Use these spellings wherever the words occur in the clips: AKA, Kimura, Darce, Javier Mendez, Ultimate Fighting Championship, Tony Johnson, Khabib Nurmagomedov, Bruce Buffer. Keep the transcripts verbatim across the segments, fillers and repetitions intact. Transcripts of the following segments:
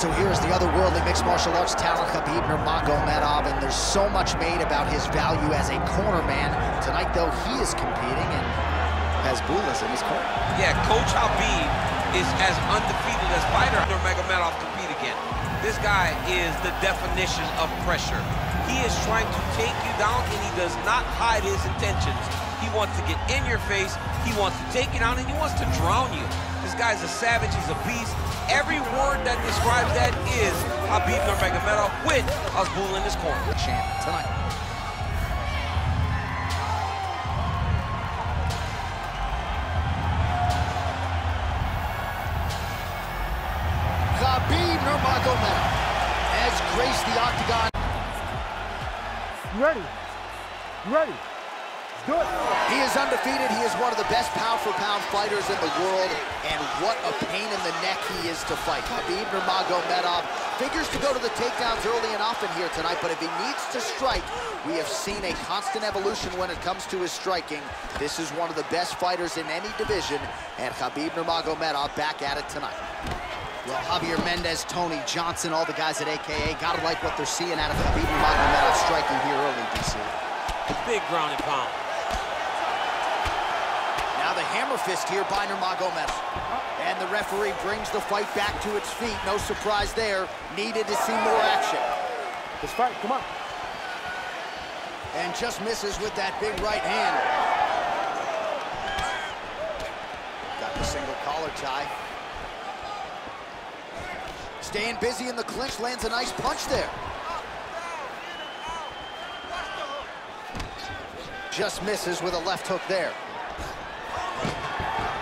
So here's the otherworldly mixed martial arts talent, Khabib Nurmagomedov, and there's so much made about his value as a corner man. Tonight, though, he is competing and has Bulas in his corner. Yeah, Coach Khabib is as undefeated as fighter Nurmagomedov compete again. This guy is the definition of pressure. He is trying to take you down, and he does not hide his intentions. He wants to get in your face, he wants to take you down, and he wants to drown you. This guy's a savage, he's a beast. Every word that describes that is Khabib Nurmagomedov with Azbul in his corner. Champ tonight. Khabib Nurmagomedov has graced the octagon. You ready? You ready? Let's do it. He is undefeated. He is one of the best pound-for-pound fighters in the world. And what a pain in the neck he is to fight. Khabib Nurmagomedov figures to go to the takedowns early and often here tonight, but if he needs to strike, we have seen a constant evolution when it comes to his striking. This is one of the best fighters in any division, and Khabib Nurmagomedov back at it tonight. Well, Javier Mendez, Tony Johnson, all the guys at A K A, gotta like what they're seeing out of Khabib Nurmagomedov striking here early, D C. Big ground and pound. The hammer fist here by Nurmagomedov. And the referee brings the fight back to its feet. No surprise there. Needed to see more action. This fight, come on. And just misses with that big right hand. Got the single collar tie. Staying busy in the clinch, lands a nice punch there. Just misses with a left hook there.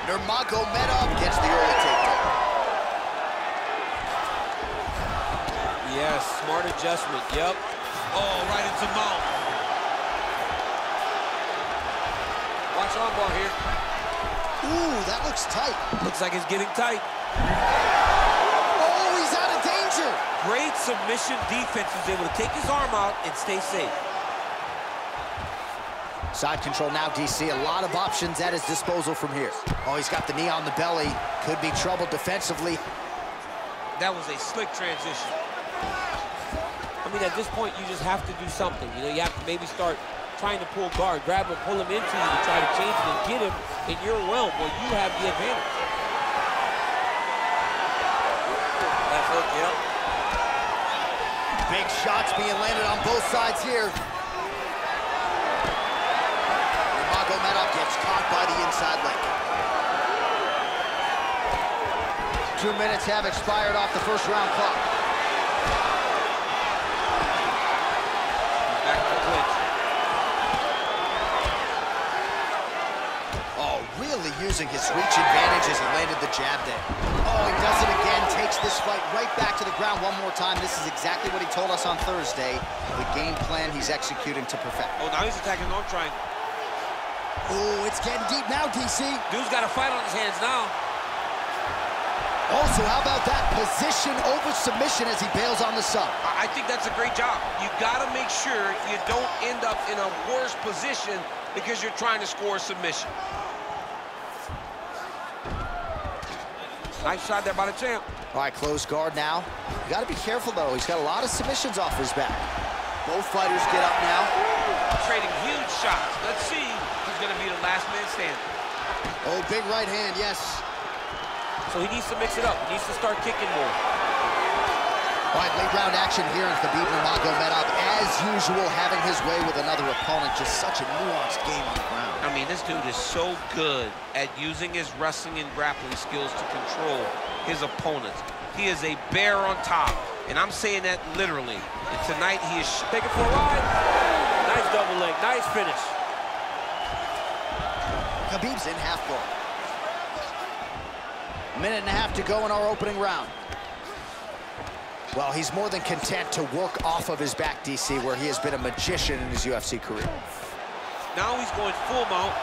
Nurmagomedov gets the early takedown. Yes, smart adjustment, yep. Oh, right into mouth. Watch armbar here. Ooh, that looks tight. Looks like it's getting tight. Oh, he's out of danger. Great submission defense. He's able to take his arm out and stay safe. Side control now, D C. A lot of options at his disposal from here. Oh, he's got the knee on the belly. Could be trouble defensively. That was a slick transition. I mean, at this point, you just have to do something. You know, you have to maybe start trying to pull guard, grab him, pull him into you to try to change him and get him in your realm where you have the advantage. Left hook, yep. Big shots being landed on both sides here. Nurmagomedov gets caught by the inside leg. Two minutes have expired off the first round clock. Back to clinch. Oh, really using his reach advantage as he landed the jab there. Oh, he does it again, takes this fight right back to the ground one more time. This is exactly what he told us on Thursday. The game plan he's executing to perfect. Oh, now he's attacking north triangle. Oh, it's getting deep now, D C. Dude's got a fight on his hands now. Also, how about that position over submission as he bails on the sub? I think that's a great job. You got to make sure you don't end up in a worse position because you're trying to score a submission. Nice shot there by the champ. All right, close guard now. You got to be careful, though. He's got a lot of submissions off his back. Both fighters get up now. Trading huge shots. Let's see. Going to be the last man standing. Oh, big right hand, yes. So he needs to mix it up. He needs to start kicking more. All right, late round action here in Khabib Nurmagomedov, as usual, having his way with another opponent. Just such a nuanced game on the ground. I mean, this dude is so good at using his wrestling and grappling skills to control his opponents. He is a bear on top, and I'm saying that literally. And tonight, he is taking for a ride. Nice double leg, nice finish. Khabib's in half guard. Minute and a half to go in our opening round. Well, he's more than content to work off of his back, D C, where he has been a magician in his U F C career. Now he's going full mount.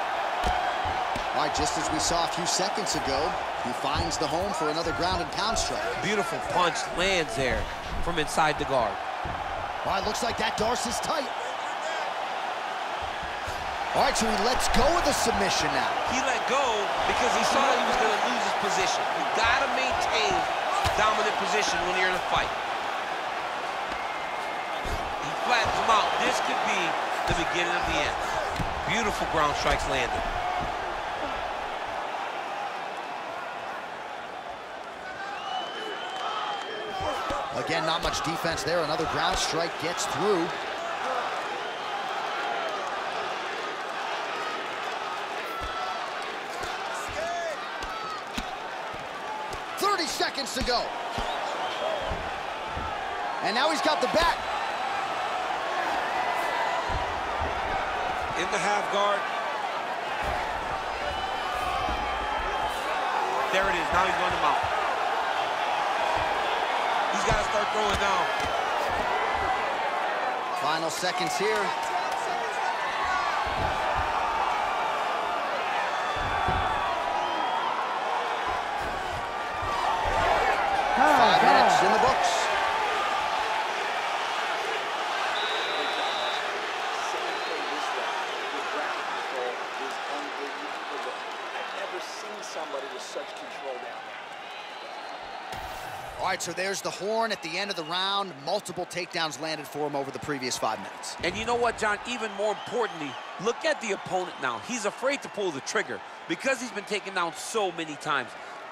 All right, just as we saw a few seconds ago, he finds the home for another ground and pound strike. Beautiful punch lands there from inside the guard. All right, looks like that Darce is tight. All right, so he lets go of the submission now. He let go because he saw that he was going to lose his position. You got to maintain dominant position when you're in a fight. fight. He flattens him out. This could be the beginning of the end. Beautiful ground strikes landed. Again, not much defense there. Another ground strike gets through. thirty seconds to go. And now he's got the back. In the half guard. There it is. Now he's going to mount. He's got to start throwing down. Final seconds here. Oh, Five God. minutes in the books. I've never seen somebody with such control down there. All right, so there's the horn at the end of the round. Multiple takedowns landed for him over the previous five minutes. And you know what, John? Even more importantly, look at the opponent now. He's afraid to pull the trigger because he's been taken down so many times.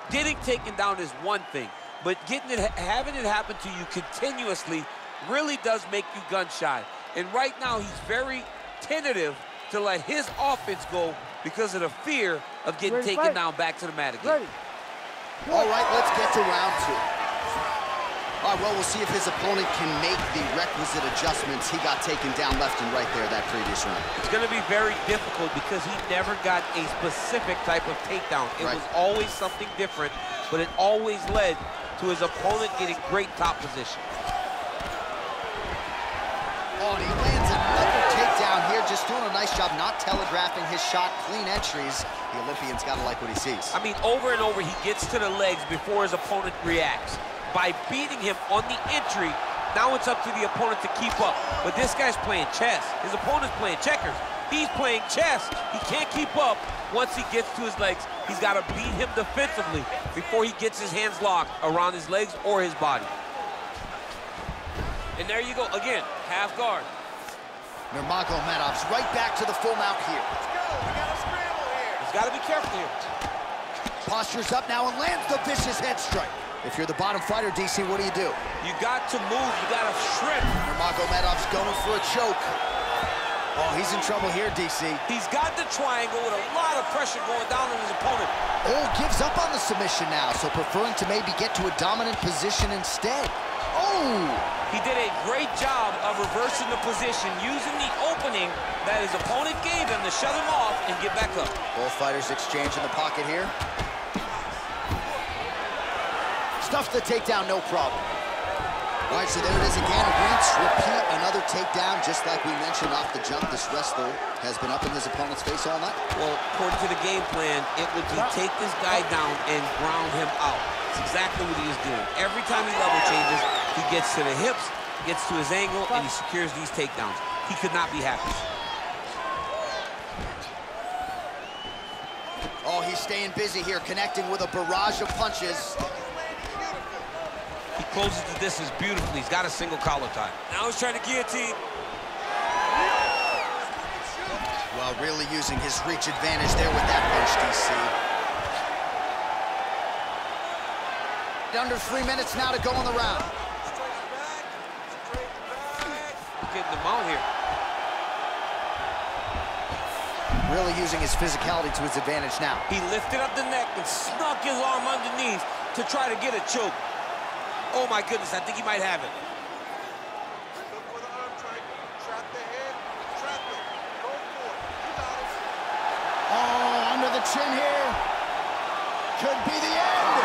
Getting taken down is one thing, but getting it, having it happen to you continuously really does make you gun-shy. And right now, he's very tentative to let his offense go because of the fear of getting Ready, taken fight. down back to the mat again. Ready. All right, let's get to round two. All right, well, we'll see if his opponent can make the requisite adjustments. He got taken down left and right there that previous round. It's going to be very difficult because he never got a specific type of takedown. It right. was always something different, but it always led to his opponent getting great top position. Oh, and he lands another takedown here, just doing a nice job not telegraphing his shot, clean entries. The Olympian's got to like what he sees. I mean, over and over, he gets to the legs before his opponent reacts. By beating him on the entry, now it's up to the opponent to keep up. But this guy's playing chess. His opponent's playing checkers. He's playing chess. He can't keep up. Once he gets to his legs, he's got to beat him defensively before he gets his hands locked around his legs or his body. And there you go, again, half guard. Nurmagomedov's right back to the full mount here. Let's go, we got a scramble here. He's got to be careful here. Postures up now and lands the vicious head strike. If you're the bottom fighter, D C, what do you do? You got to move, you got to shrimp. Nurmagomedov's going for a choke. Oh, he's in trouble here, D C. He's got the triangle with a lot of pressure going down on his opponent. Oh, gives up on the submission now, so preferring to maybe get to a dominant position instead. Oh! He did a great job of reversing the position, using the opening that his opponent gave him to shut him off and get back up. Both fighters exchange in the pocket here. Stuff the takedown, no problem. All right, so there it is again. Reach, repeat, another takedown. Just like we mentioned off the jump, this wrestler has been up in his opponent's face all night. Well, according to the game plan, it would be take this guy down and ground him out. That's exactly what he is doing. Every time he level changes, he gets to the hips, gets to his angle, and he secures these takedowns. He could not be happy. Oh, he's staying busy here, connecting with a barrage of punches. He closes the distance beautifully. He's got a single collar tie. Now he's trying to guillotine. Well, really using his reach advantage there with that punch, D C. Under three minutes now to go on the round. He's getting them out here. Really using his physicality to his advantage now. He lifted up the neck and snuck his arm underneath to try to get a choke. Oh, my goodness, I think he might have it. Look for the arm triangle. Trap the head. Trap it. Go for it. You got it. Oh, under the chin here. Could be the end.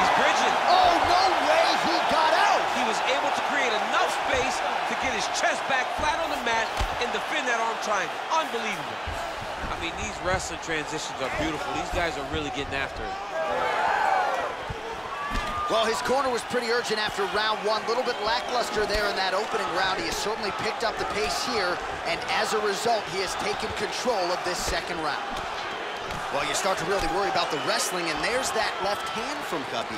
He's bridging. Oh, no way he got out. He was able to create enough space to get his chest back flat on the mat and defend that arm triangle. Unbelievable. I mean, these wrestling transitions are beautiful. These guys are really getting after it. Well, his corner was pretty urgent after round one. A little bit lackluster there in that opening round. He has certainly picked up the pace here, and as a result, he has taken control of this second round. Well, you start to really worry about the wrestling, and there's that left hand from Khabib.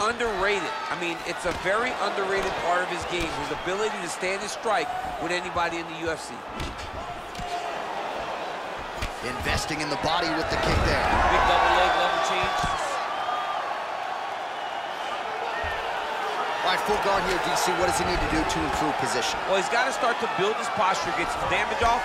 underrated. I mean, it's a very underrated part of his game, his ability to stand and strike with anybody in the U F C. Investing in the body with the kick there. Big double leg level change. All right, full guard here, D C. What does he need to do to improve position? Well, he's got to start to build his posture, get some damage off,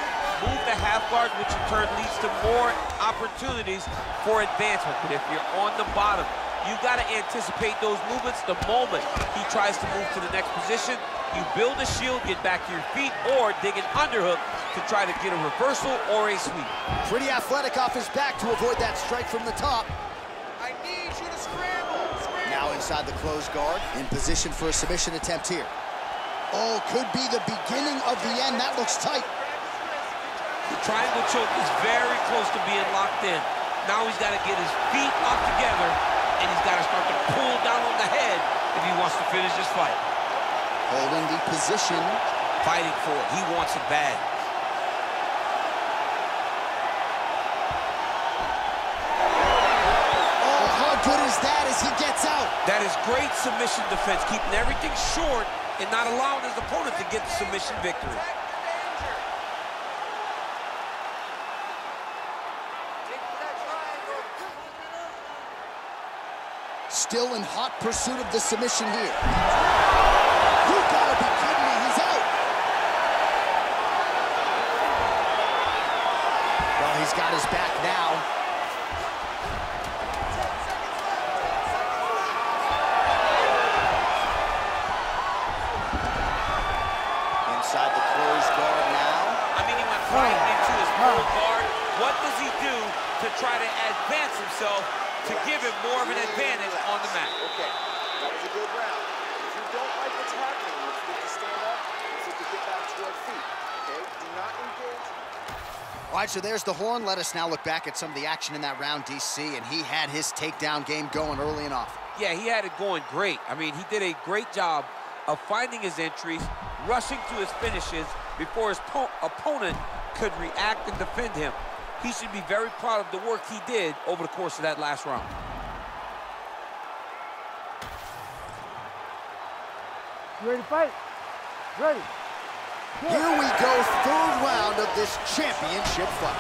move the half guard, which in turn leads to more opportunities for advancement. But if you're on the bottom, you got to anticipate those movements the moment he tries to move to the next position. You build a shield, get back to your feet, or dig an underhook to try to get a reversal or a sweep. Pretty athletic off his back to avoid that strike from the top. I need you to scramble, scramble. Now inside the closed guard, in position for a submission attempt here. Oh, could be the beginning of the end. That looks tight. The triangle choke is very close to being locked in. Now he's got to get his feet locked together, and he's got to start to pull down on the head if he wants to finish this fight. Holding the position. Fighting for it. He wants it bad. Oh, how good is that as he gets out? That is great submission defense, keeping everything short and not allowing his opponent to get the submission victory. Still in hot pursuit of the submission here. You gotta be kidding me, he's out. Well, he's got his back now. Inside the closed guard now. I mean, he went right into his full guard. What does he do to try to advance himself, to give him more of an advantage on the mat? Okay, that was a good round. If you don't like what's happening, you need to stand up, you need to get back to your feet, okay? Do not engage. All right, so there's the horn. Let us now look back at some of the action in that round, D C, and he had his takedown game going early and off. Yeah, he had it going great. I mean, he did a great job of finding his entries, rushing to his finishes before his opponent could react and defend him. He should be very proud of the work he did over the course of that last round. You ready to fight? Ready. Good. Here we go, third round of this championship fight.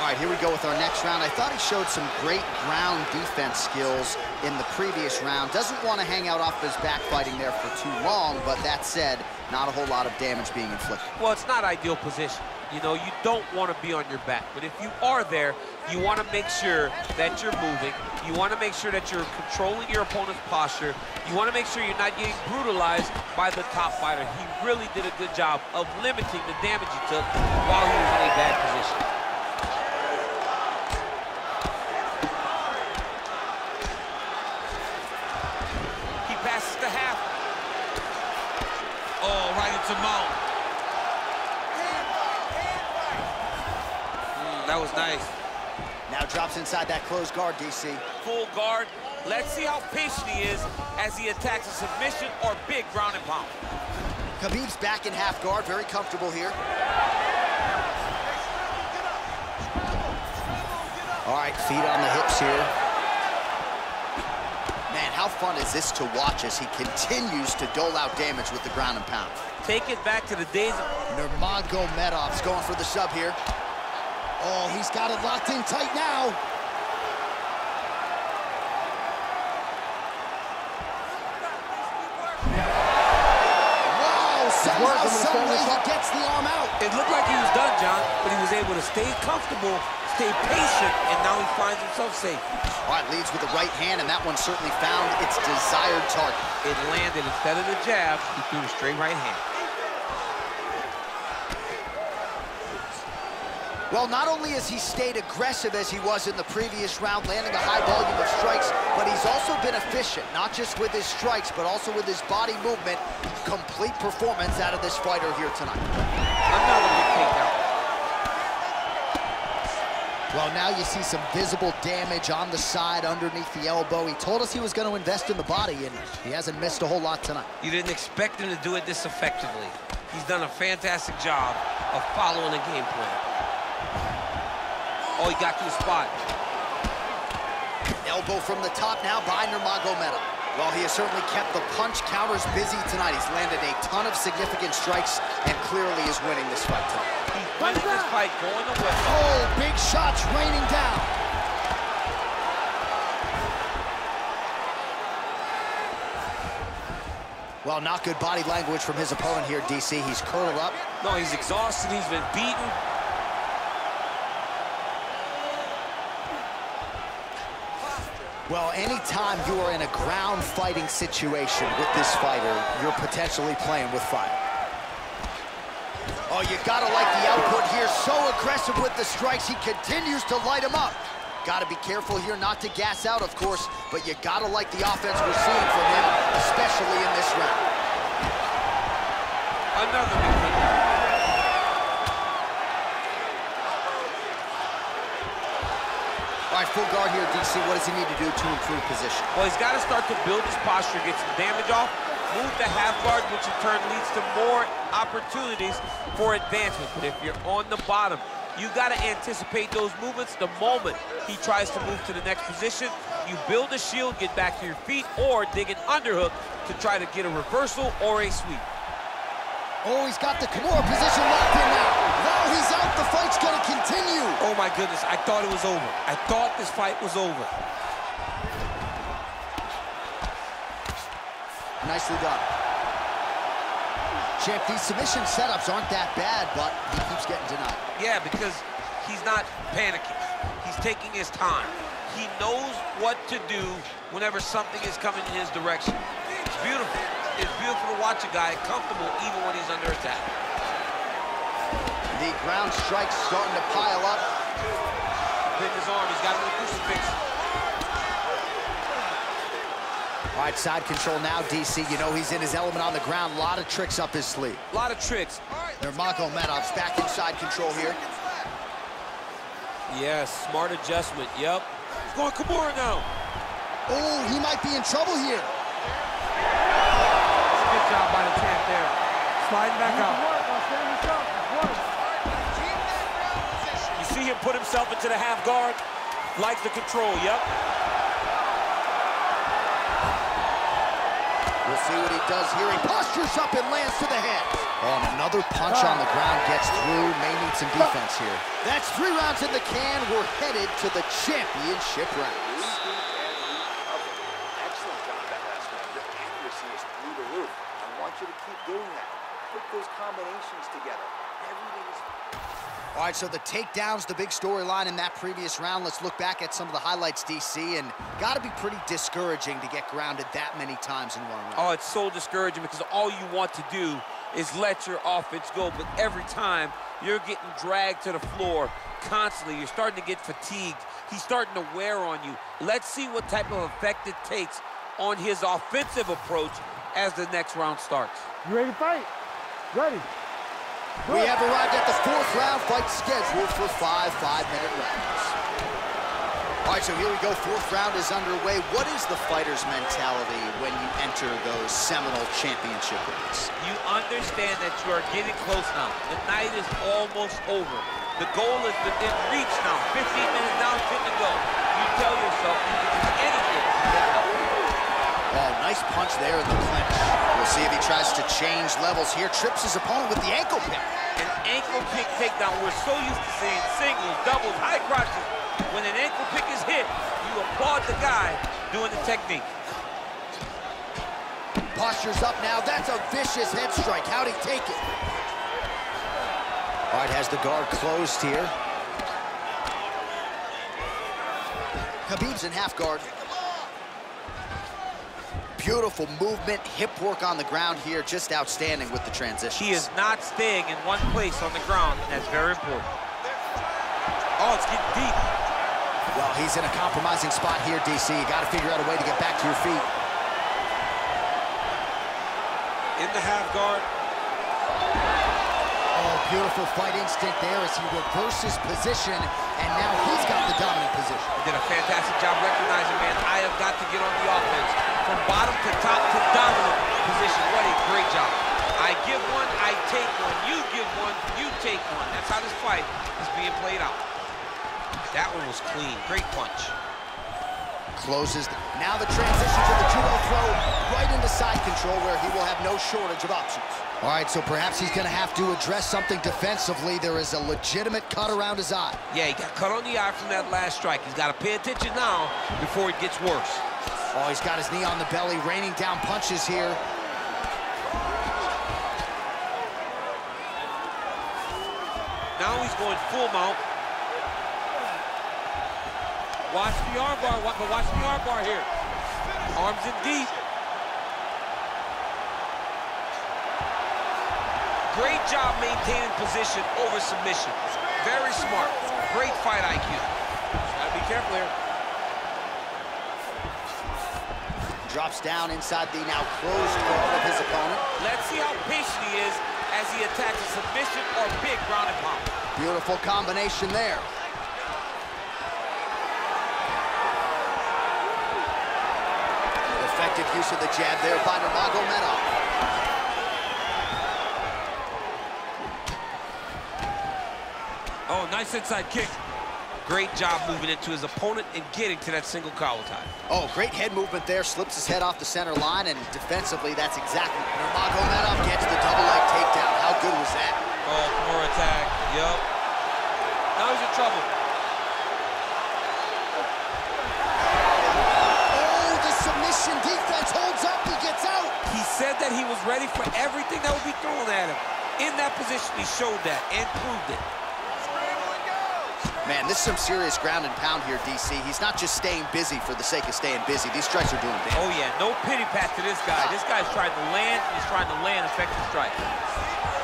All right, here we go with our next round. I thought he showed some great ground defense skills in the previous round. Doesn't want to hang out off his back fighting there for too long, but that said, not a whole lot of damage being inflicted. Well, it's not ideal position. You know, you don't want to be on your back, but if you are there, you want to make sure that you're moving. You want to make sure that you're controlling your opponent's posture. You want to make sure you're not getting brutalized by the top fighter. He really did a good job of limiting the damage he took while he was in a bad position. He passes the half. Oh, right into mount. That was nice. Now drops inside that closed guard, D C. Full guard. Let's see how patient he is as he attacks a submission or big ground and pound. Khabib's back in half guard, very comfortable here. All right, feet on the hips here. Man, how fun is this to watch as he continues to dole out damage with the ground and pound. Take it back to the days of Nurmagomedov's going for the sub here. Oh, he's got it locked in tight now. Wow, somehow, suddenly he gets the arm out. It looked like he was done, John, but he was able to stay comfortable, stay patient, and now he finds himself safe. All right, leads with the right hand, and that one certainly found its desired target. It landed instead of the jab, he threw a straight right hand. Well, not only has he stayed aggressive as he was in the previous round, landing a high volume of strikes, but he's also been efficient, not just with his strikes, but also with his body movement. Complete performance out of this fighter here tonight. Another big takedown. Well, now you see some visible damage on the side, underneath the elbow. He told us he was going to invest in the body, and he hasn't missed a whole lot tonight. You didn't expect him to do it this effectively. He's done a fantastic job of following the game plan. Oh, he got to the spot. Elbow elbow from the top now by Nurmagomedov. Well, he has certainly kept the punch counters busy tonight. He's landed a ton of significant strikes and clearly is winning this fight tonight. He's winning this fight going away. Oh, big shots raining down. Well, not good body language from his opponent here, D C. He's curled up. No, he's exhausted. He's been beaten. Well, anytime you are in a ground fighting situation with this fighter, you're potentially playing with fire. Oh, you gotta like the output here. So aggressive with the strikes, he continues to light him up. Gotta be careful here not to gas out, of course, but you gotta like the offense we're seeing from him, especially in this round. Another big hit. All right, full guard here, D C. What does he need to do to improve position? Well, he's got to start to build his posture, get some damage off, move to half guard, which in turn leads to more opportunities for advancement. But if you're on the bottom, you got to anticipate those movements the moment he tries to move to the next position. You build a shield, get back to your feet, or dig an underhook to try to get a reversal or a sweep. Oh, he's got the Kimura position locked in now. Now he's out, the fight's gonna continue. Oh my goodness, I thought it was over. I thought this fight was over. Nicely done. Champ, these submission setups aren't that bad, but he keeps getting denied. Yeah, because he's not panicking. He's taking his time. He knows what to do whenever something is coming in his direction. It's beautiful. It's beautiful to watch a guy comfortable even when he's under attack. The ground strike's starting to pile up. Pick his arm, he's got a little crucifix. All right, side control now, D C. You know he's in his element on the ground. A lot of tricks up his sleeve. A lot of tricks. Nurmagomedov's back in side control here. Yes, yeah, smart adjustment, yep. He's going Kimura now. Oh, he might be in trouble here. Good job by the champ there. Sliding back out. You see him put himself into the half guard. Like the control, yep. We'll see what he does here. He postures up and lands to the head. And another punch on the ground gets through. May need some defense here. That's three rounds in the can. We're headed to the championship rounds. You to keep doing that. Put those combinations together. Everything is... All right, so the takedown's the big storyline in that previous round. Let's look back at some of the highlights, D C, and got to be pretty discouraging to get grounded that many times in one round. Oh, it's so discouraging because all you want to do is let your offense go, but every time you're getting dragged to the floor constantly. You're starting to get fatigued. He's starting to wear on you. Let's see what type of effect it takes on his offensive approach as the next round starts. You ready to fight? Ready. Go. We have arrived at the fourth round, fight scheduled for five five-minute rounds. All right, so here we go, fourth round is underway. What is the fighter's mentality when you enter those seminal championship rounds? You understand that you are getting close now. The night is almost over. The goal is within reach now. fifteen minutes down, fit to go. You tell yourself you can do anything that Oh, nice punch there in the clinch. We'll see if he tries to change levels here. Trips his opponent with the ankle pick. An ankle pick takedown. We're so used to seeing singles, doubles, high crotches. When an ankle pick is hit, you applaud the guy doing the technique. Posture's up now. That's a vicious head strike. How'd he take it? All right, has the guard closed here. Khabib's in half guard. Beautiful movement, hip work on the ground here, just outstanding with the transition. He is not staying in one place on the ground, and that's very important. Oh, it's getting deep. Well, he's in a compromising spot here, D C. You got to figure out a way to get back to your feet. In the half guard. Oh, beautiful fight instinct there as he reverses position, and now he's got the dominant position. He did a fantastic job recognizing, man, I have got to get on the offense. From bottom to top to dominant position. What a great job. I give one, I take one. You give one, you take one. That's how this fight is being played out. That one was clean. Great punch. Closes. Now the transition to the two oh throw right into side control where he will have no shortage of options. All right, so perhaps he's going to have to address something defensively. There is a legitimate cut around his eye. Yeah, he got cut on the eye from that last strike. He's got to pay attention now before it gets worse. Oh, he's got his knee on the belly, raining down punches here. Now he's going full mount. Watch the arm bar, watch, but watch the arm bar here. Arms in deep. Great job maintaining position over submission. Very smart, great fight I Q. Gotta be careful here. Drops down inside the now closed guard of his opponent. Let's see how patient he is as he attacks a submission or big ground and pound. Beautiful combination there. Effective use of the jab there by Nurmagomedov. Oh, nice inside kick. Great job moving into his opponent and getting to that single collar tie. Oh, great head movement there. Slips his head off the center line, and defensively, that's exactly. Nurmagomedov gets the double leg takedown. How good was that? Oh, more attack. Yup. Now he's in trouble. Defense holds up, he gets out. He said that he was ready for everything that would be thrown at him. In that position, he showed that and proved it. Man, this is some serious ground and pound here, D C. He's not just staying busy for the sake of staying busy. These strikes are doing damage. Oh, yeah, no pity pass to this guy. This guy's trying to land, he's trying to land effective strikes.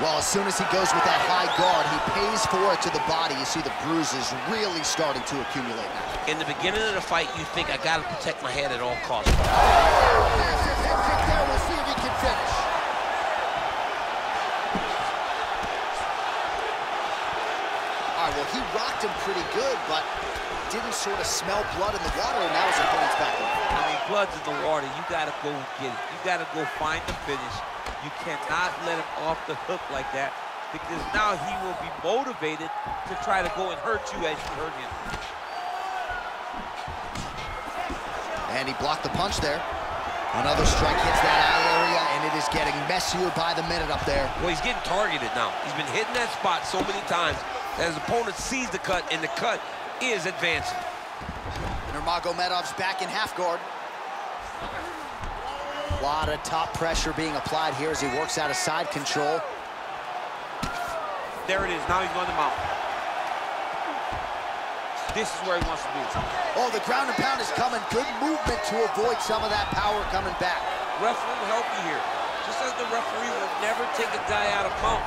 Well, as soon as he goes with that high guard, he pays for it to the body. You see the bruises really starting to accumulate now. In the beginning of the fight, you think, I got to protect my head at all costs. Oh, there's his head kick there. We'll see if he can finish. All right, well, he rocked him pretty good, but didn't sort of smell blood in the water, and now his opponent's back up. I mean, blood's in the water. You got to go get it. You got to go find the finish. You cannot let him off the hook like that, because now he will be motivated to try to go and hurt you as you hurt him. And he blocked the punch there. Another strike hits that eye area, and it is getting messier by the minute up there. Well, he's getting targeted now. He's been hitting that spot so many times that his opponent sees the cut, and the cut is advancing. Nurmagomedov's back in half guard. A lot of top pressure being applied here as he works out of side control. There it is. Now he's going to mount. This is where he wants to be. Oh, the ground and pound is coming. Good movement to avoid some of that power coming back. Referee will help you here. Just as the referee will never take a guy out of mount,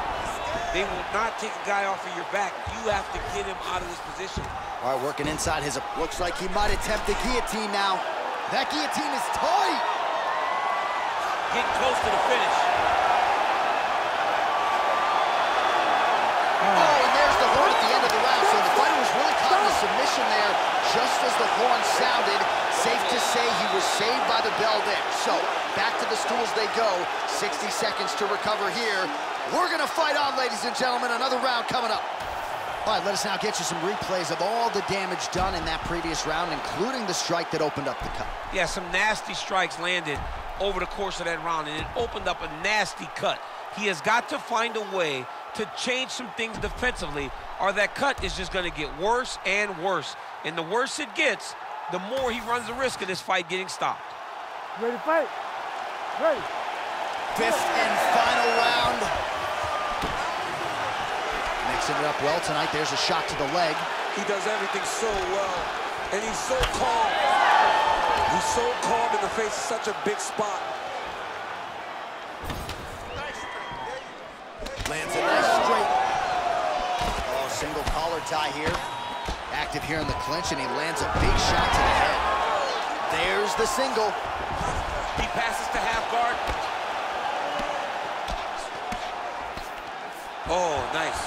they will not take a guy off of your back. You have to get him out of this position. All right, working inside his... Looks like he might attempt the guillotine now. That guillotine is tight. Getting close to the finish. Oh, oh, and there's the horn at the end of the round. So the fighter was really caught in the submission there just as the horn sounded. Safe to say he was saved by the bell there. So back to the stools they go. sixty seconds to recover here. We're going to fight on, ladies and gentlemen. Another round coming up. All right, let us now get you some replays of all the damage done in that previous round, including the strike that opened up the cut. Yeah, some nasty strikes landed over the course of that round, and it opened up a nasty cut. He has got to find a way to change some things defensively, or that cut is just going to get worse and worse. And the worse it gets, the more he runs the risk of this fight getting stopped. Ready to fight? Ready. Fifth and final round. Mixing it up well tonight. There's a shot to the leg. He does everything so well, and he's so calm. He's so calm in the face of such a big spot. Lands a nice straight. Oh, single collar tie here. Active here in the clinch, and he lands a big shot to the head. There's the single. He passes to half guard. Oh, nice.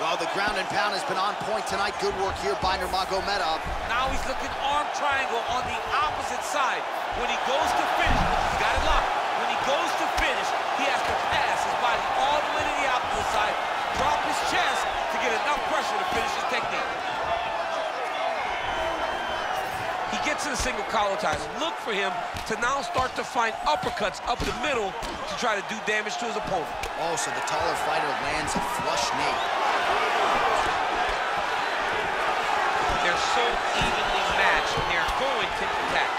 Well, the ground and pound has been on point tonight. Good work here by Nurmagomedov. Now he's looking arm triangle on the opposite side. When he goes to finish, he's got it locked. When he goes to finish, he has to pass his body all the way to the opposite side, drop his chest to get enough pressure to finish his technique. gets in single collar ties. Look for him to now start to find uppercuts up the middle to try to do damage to his opponent. Oh, so the taller fighter lands a flush knee. They're so evenly matched, and they're going to attack.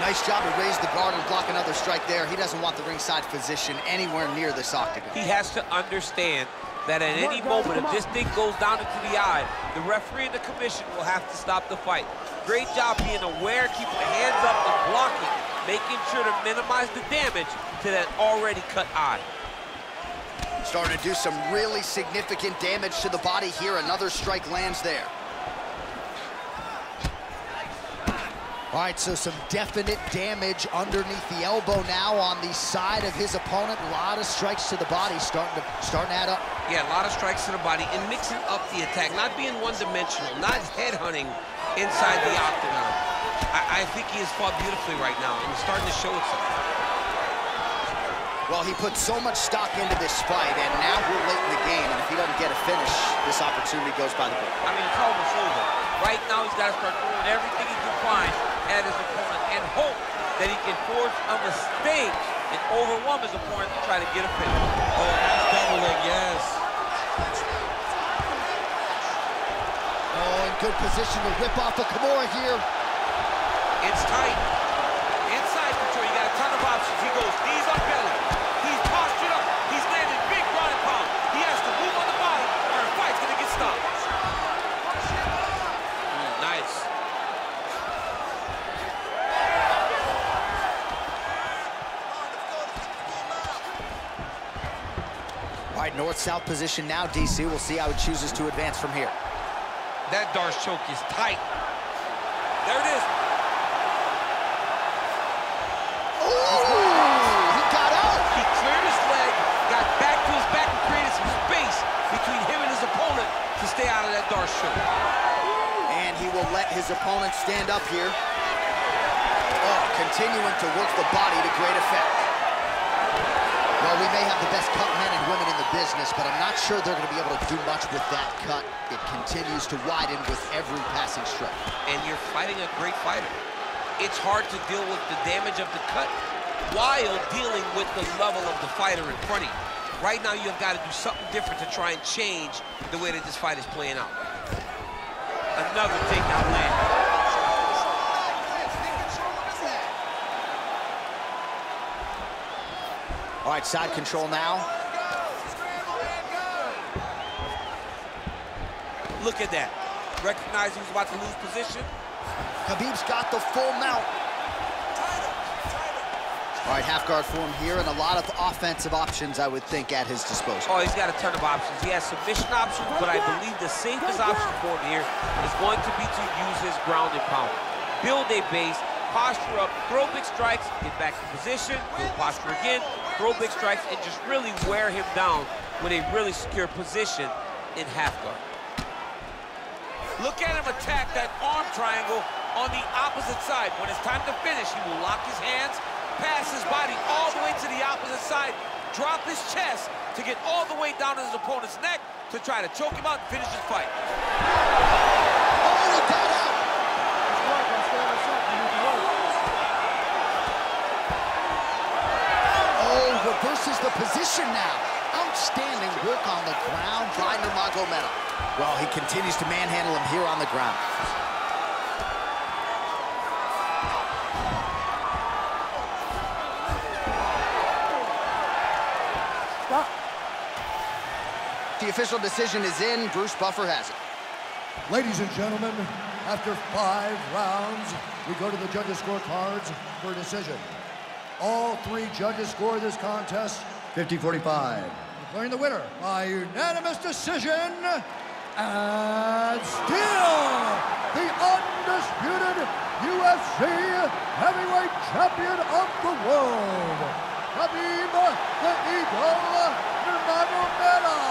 Nice job to raise the guard and block another strike there. He doesn't want the ringside position anywhere near this octagon. He has to understand that at any moment, if this thing goes down into the eye, the referee and the commission will have to stop the fight. Great job being aware, keeping the hands up and blocking, making sure to minimize the damage to that already cut eye. Starting to do some really significant damage to the body here. Another strike lands there. All right, so some definite damage underneath the elbow now on the side of his opponent. A lot of strikes to the body starting to, starting to add up. Yeah, a lot of strikes to the body and mixing up the attack, not being one-dimensional, not head-hunting inside the octagon. I, I think he has fought beautifully right now, and it's starting to show itself. Well, he put so much stock into this fight, and now we're late in the game, and if he doesn't get a finish, this opportunity goes by the board. I mean, it's almost over. Right now, he's got to start doing everything he can find at his opponent and hope that he can forge a mistake and overwhelm his opponent to try to get a finish. Oh, that's double leg, yes. Good position to rip off the Kimura here. It's tight. Inside control, you got a ton of options. He goes knees on belly. He's postured up. He's landed big ground and pound. He has to move on the body or the fight's gonna get stopped. Mm, nice. All right, north-south position now, D C. We'll see how he chooses to advance from here. That Darce choke is tight. There it is. Ooh, he got out. He cleared his leg, got back to his back, and created some space between him and his opponent to stay out of that Darce choke. And he will let his opponent stand up here. Oh, continuing to work the body to great effect. Well, we may have the best cut men and women in the business, but I'm not sure they're going to be able to do much with that cut. It continues to widen with every passing strike. And you're fighting a great fighter. It's hard to deal with the damage of the cut while dealing with the level of the fighter in front of you. Right now, you've got to do something different to try and change the way that this fight is playing out. Another takedown land. All right, side control now. Look at that. Recognize he was about to lose position. Khabib's got the full mount. All right, half guard form here, and a lot of offensive options, I would think, at his disposal. Oh, he's got a ton of options. He has submission options, but I believe the safest option for him here is going to be to use his ground and pound. Build a base, posture up, throw big strikes, get back to position, go posture again, throw big strikes, and just really wear him down with a really secure position in half guard. Look at him attack that arm triangle on the opposite side. When it's time to finish, he will lock his hands, pass his body all the way to the opposite side, drop his chest to get all the way down to his opponent's neck to try to choke him out and finish his fight. Versus the position now. Outstanding work on the ground by Nurmagomedov. Well, he continues to manhandle him here on the ground. Stop. The official decision is in. Bruce Buffer has it. Ladies and gentlemen, after five rounds, we go to the judges' scorecards for a decision. All three judges scored this contest fifty forty-five. Declaring the winner by unanimous decision, and still the undisputed U F C heavyweight champion of the world, Khabib the Eagle Nurmagomedov.